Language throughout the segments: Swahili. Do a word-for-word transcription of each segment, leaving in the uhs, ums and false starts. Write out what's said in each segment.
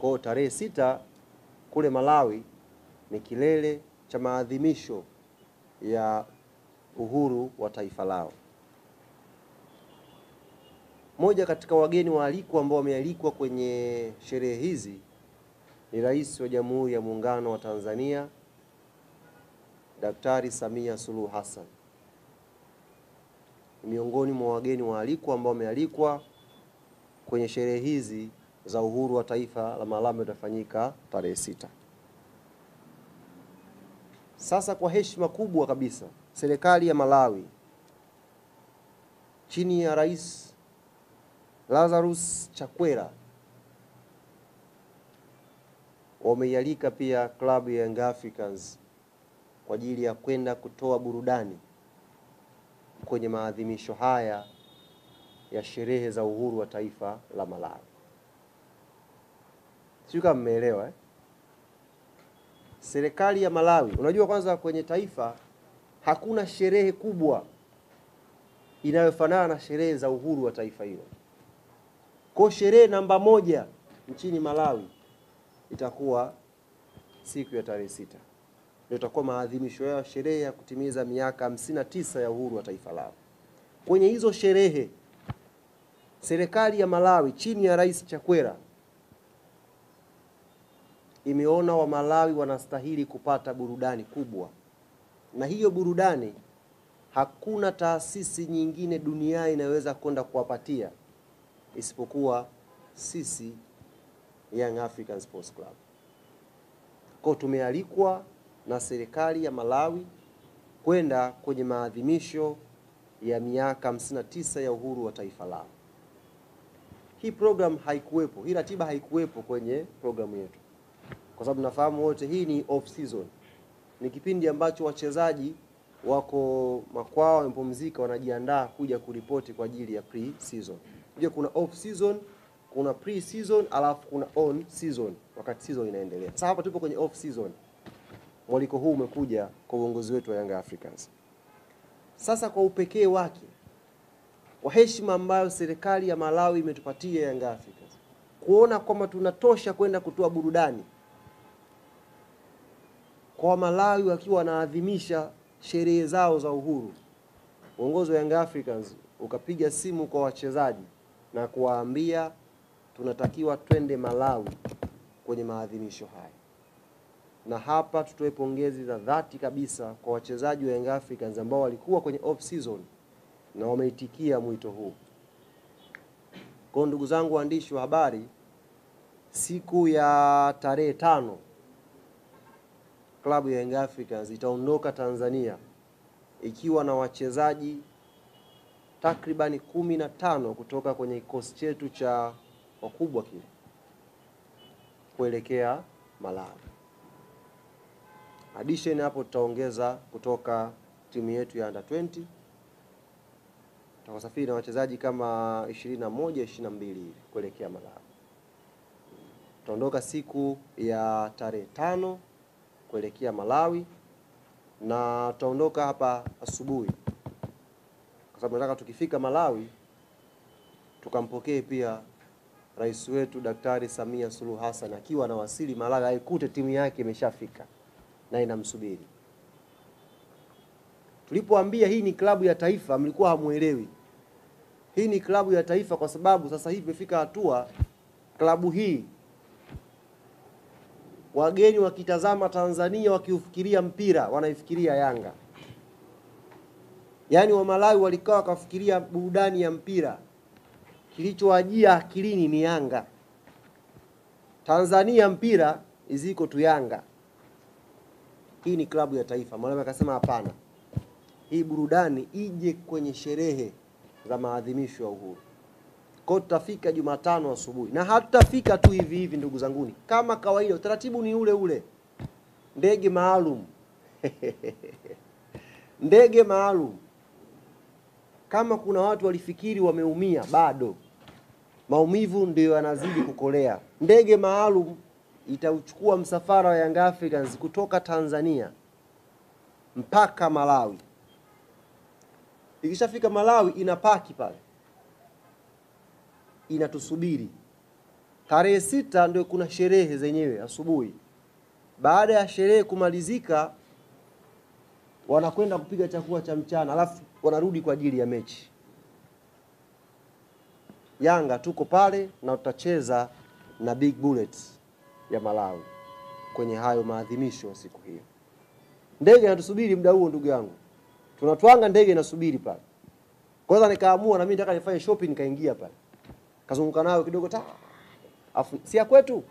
Kwa tarehe sita kule Malawi ni kilele cha maadhimisho ya uhuru wa taifa lao. Moja katika wageni waalikwa ambao wamealikwa kwenye sherehe hizi ni Rais wa Jamhuri ya Muungano wa Tanzania Daktari Samia Suluhu Hassan. Miongoni mwa wageni waalikwa ambao wamealikwa kwenye sherehe hizi za uhuru wa taifa la Malawi utafanyika tarehe sita. Sasa kwa heshima kubwa kabisa, serikali ya Malawi chini ya Rais Lazarus Chakwera wameialika pia klabu ya Young Africans kwa ajili ya kwenda kutoa burudani kwenye maadhimisho haya ya sherehe za uhuru wa taifa la Malawi. Sio kama mmeelewa eh? Serikali ya Malawi, unajua kwanza kwenye taifa hakuna sherehe kubwa inayofanana na sherehe za uhuru wa taifa hilo. Kwa sherehe namba moja nchini Malawi itakuwa siku ya tarehe sita. Ndio itakuwa maadhimisho ya sherehe ya kutimiza miaka hamsini na tisa ya uhuru wa taifa lao. Kwenye hizo sherehe serikali ya Malawi chini ya Rais Chakwera imeona wa Malawi wanastahili kupata burudani kubwa. Na hiyo burudani hakuna taasisi nyingine duniani inaweza kwenda kuwapatia isipokuwa sisi Young African Sports Club. Kwa tumealikwa na serikali ya Malawi kwenda kwenye maadhimisho ya miaka hamsini na tisa ya uhuru wa taifa lao. Hii program haikuwepo, hii ratiba haikuwepo kwenye programu yetu. Kwa sababu nafahamu wote hii ni off season. Ni kipindi ambacho wachezaji wako makwao wamepumzika wanajiandaa kuja kuripoti kwa ajili ya pre season. Hiyo kuna off season, kuna pre season, alafu kuna on season wakati season inaendelea. Sasa hapa tupo kwenye off season. Mwaliko huu umekuja kwa uongozi wetu wa Young Africans. Sasa kwa upekee wake, kwa heshima ambayo serikali ya Malawi imetupatia Young Africans, kuona kwamba tunatosha kwenda kutoa burudani kwa Malawi wakiwa wanaadhimisha sherehe zao za uhuru, uongozi wa Young Africans ukapiga simu kwa wachezaji na kuwaambia tunatakiwa twende Malawi kwenye maadhimisho haya. Na hapa tutoe pongezi za dhati kabisa kwa wachezaji wa Young Africans ambao walikuwa kwenye off season na wameitikia mwito huu. Kwa ndugu zangu waandishi wa habari, siku ya tarehe tano klabu ya Young Africans itaondoka Tanzania ikiwa na wachezaji takribani kumi na tano kutoka kwenye kikosi chetu cha wakubwa kile kuelekea Malawi. Addition hapo tutaongeza kutoka timu yetu ya under twenty. Tutasafiri na wachezaji kama ishirini na moja, ishirini na mbili kuelekea Malawi. Tutaondoka siku ya tarehe tano kuelekea Malawi na tutaondoka hapa asubuhi. Kwa sababu nataka tukifika Malawi tukampokee pia Rais wetu Daktari Samia Suluhu Hassan akiwa anawasili Malawi aikute timu yake imeshafika na inamsubiri. Tulipoambia hii ni klabu ya taifa mlikuwa hamuelewi. Hii ni klabu ya taifa kwa sababu sasa hivi imefika hatua klabu hii wageni wakitazama Tanzania wakiufikiria mpira wanaifikiria Yanga. Yaani wa Malawi walikaa wakafikiria burudani ya mpira. Kilichowajia akilini ni Yanga. Tanzania mpira iziko tu Yanga. Hii ni klabu ya taifa. Malawi akasema hapana. Hii burudani ije kwenye sherehe za maadhimisho ya uhuru. Kwa tutafika Jumatano asubuhi. Na hatutafika tu hivi hivi ndugu zanguni. Kama kawaida utaratibu ni ule ule. Ndege maalum. Ndege maalum. Kama kuna watu walifikiri wameumia bado. Maumivu ndio yanazidi kukolea. Ndege maalum itauchukua msafara wa Young Africans kutoka Tanzania mpaka Malawi. Ikishafika Malawi inapaki pale. Inatusubiri. Tarehe sita ndio kuna sherehe zenyewe asubuhi. Baada ya sherehe kumalizika, wanakwenda kupiga chakula cha mchana, alafu wanarudi kwa ajili ya mechi. Yanga tuko pale na tutacheza na Big Bullets ya Malawi kwenye hayo maadhimisho ya siku hiyo. Ndege inatusubiri muda huo ndugu yangu. Tunatwanga ndege inasubiri pale. Kwanza nikaamua na mimi nataka nifanye shopping, nikaingia pale. Kazunguka nayo kidogo ta. Afu si ya kwetu.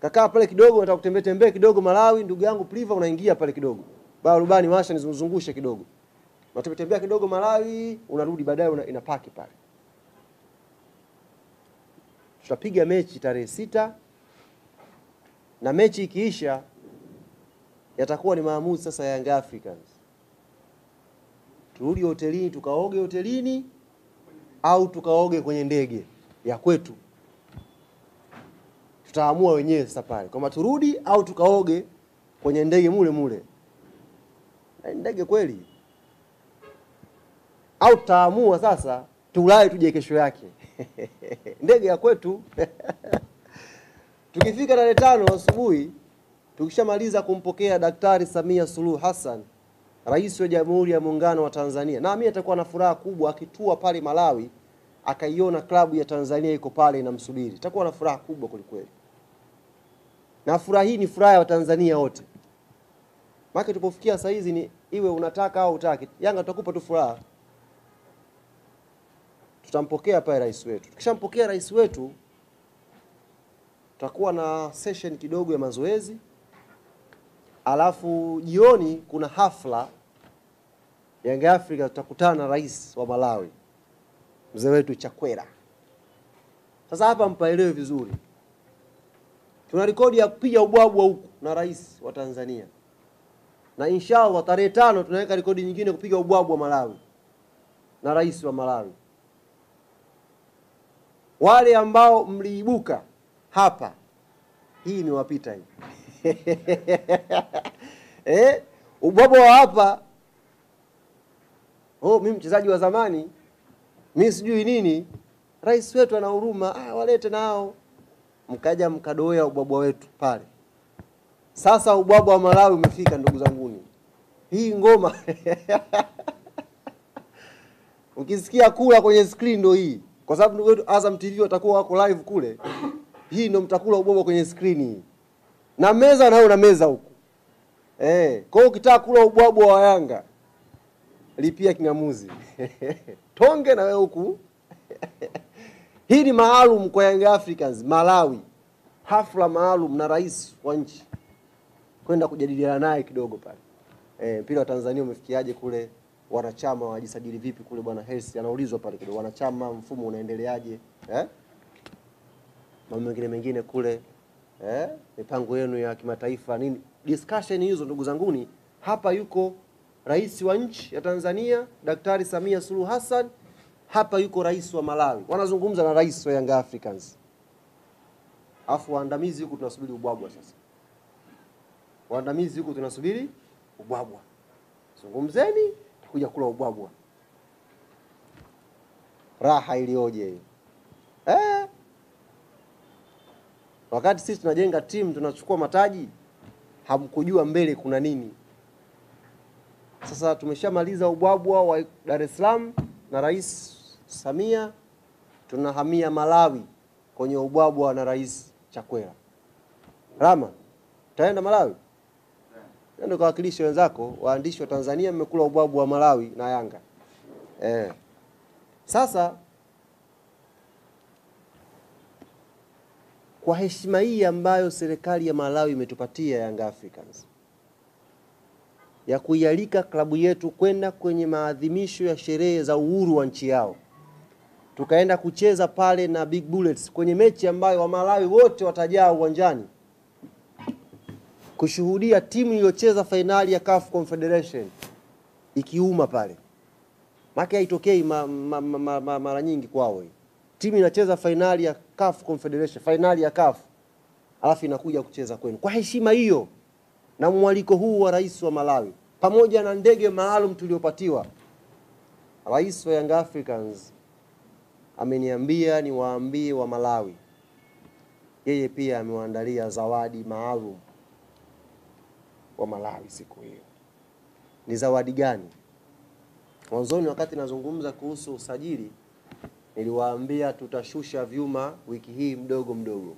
Kakaa pale kidogo, nataka kutembea tembea kidogo Malawi ndugu yangu, pliva unaingia pale kidogo. Baba rubani washa nizungushe kidogo. Unatembea tembea kidogo Malawi, unarudi baadaye una, inapaki pale. Tutapiga mechi tarehe sita. Na mechi ikiisha yatakuwa ni maamuzi sasa ya Young Africans. Turudi hotelini tukaoge hotelini au tukaoge kwenye ndege ya kwetu. Tutaamua wenyewe sasa pale kama turudi au tukaoge kwenye ndege mule mule. Ndege kweli. Au tutaamua sasa tulai tuje kesho yake. Ndege ya kwetu. Tukifika tarehe tano asubuhi, tukishamaliza kumpokea Daktari Samia Suluhu Hassan, Rais wa Jamhuri ya Muungano wa Tanzania. Na mimi atakuwa na furaha kubwa akitua pale Malawi, akaiona klabu ya Tanzania iko pale inamsubiri. Atakuwa na furaha kubwa kulikweli. Na furaha hii ni furaha ya Tanzania wote. Maana tulipofikia saa hizi ni iwe unataka au hutaki, Yanga tutakupa tu furaha. Tutampokea pale rais wetu. Tukishampokea rais wetu, tutakuwa na session kidogo ya mazoezi. Alafu jioni kuna hafla Young Africa, tutakutana na rais wa Malawi mzee wetu Chakwera. Sasa hapa mpaelewe vizuri. Tuna rekodi ya kupiga ubwabwa huko na rais wa Tanzania. Na inshallah tarehe tano tunaweka rekodi nyingine kupiga ubwabwa Malawi na rais wa Malawi. Wale ambao mliibuka hapa, hii imewapita hii. eh, ubwabwa wa hapa. Oh, mimi mchezaji wa zamani, mimi sijui nini, rais wetu ana huruma, ah walete nao. Mkaja mkadoea ubwabwa wetu pale. Sasa ubwabwa wa Malawi umefika ndugu zanguni. Hii ngoma. Ukisikia kula kwenye screen ndio hii. Kwa sababu ndugu wetu Azam T V watakuwa wako live kule. Hii ndio mtakula ubwabwa kwenye screen hii. Na meza na una meza huko. Eh, kwa hiyo ukitaka kula ubwabwa wa Yanga lipia kingamuzi. Tonge na wewe huku. Hii ni maalum kwa Young Africans Malawi. Hafla maalum na rais wa nchi. Kwenda kujadiliana naye kidogo pale. Eh, mpira wa Tanzania umefikiaje kule? Wanachama wajisajili vipi kule? Bwana Hersi anaulizwa pale kidogo. Wanachama mfumo unaendeleaje? Eh? Mambo mengine mengine kule, eh, mipango yenu ya kimataifa nini, discussion hizo ndugu zanguni. Hapa yuko rais wa nchi ya Tanzania Daktari Samia Suluhu Hassan, hapa yuko rais wa Malawi, wanazungumza na rais wa Young Africans. Afu waandamizi huko tunasubiri ubwabwa sasa. Waandamizi huko tunasubiri ubwabwa. Zungumzeni, takuja kula ubwabwa. Raha ilioje hiyo. Eh? Wakati sisi tunajenga timu tunachukua mataji, hamkujua mbele kuna nini. Sasa tumeshamaliza ubwabwa wa Dar es Salaam na Rais Samia, tunahamia Malawi kwenye ubwabwa na Rais Chakwera. Rama, utaenda Malawi? Ndio kuwakilisha wenzako, waandishi wa Tanzania mmekula ubwabwa wa Malawi na Yanga. Eh. Sasa kwa heshima hii ambayo serikali ya Malawi imetupatia Young Africans ya kuialika klabu yetu kwenda kwenye maadhimisho ya sherehe za uhuru wa nchi yao, tukaenda kucheza pale na Big Bullets kwenye mechi ambayo wa Malawi wote watajaa uwanjani kushuhudia timu iliyocheza finali ya C A F Confederation ikiuma pale. Maki haitokei ma, ma, ma, ma, ma, mara nyingi kwao. Timu inacheza finali ya C A F Confederation, finali ya C A F, alafu inakuja kucheza kwenu. Kwa heshima hiyo na mwaliko huu wa rais wa Malawi pamoja na ndege maalum tuliopatiwa, rais wa Young Africans ameniambia niwaambie wa Malawi, yeye pia amewaandalia zawadi maalum wa Malawi siku hiyo. Ni zawadi gani? Mwanzoni wakati nazungumza kuhusu usajili, niliwaambia tutashusha vyuma wiki hii mdogo mdogo.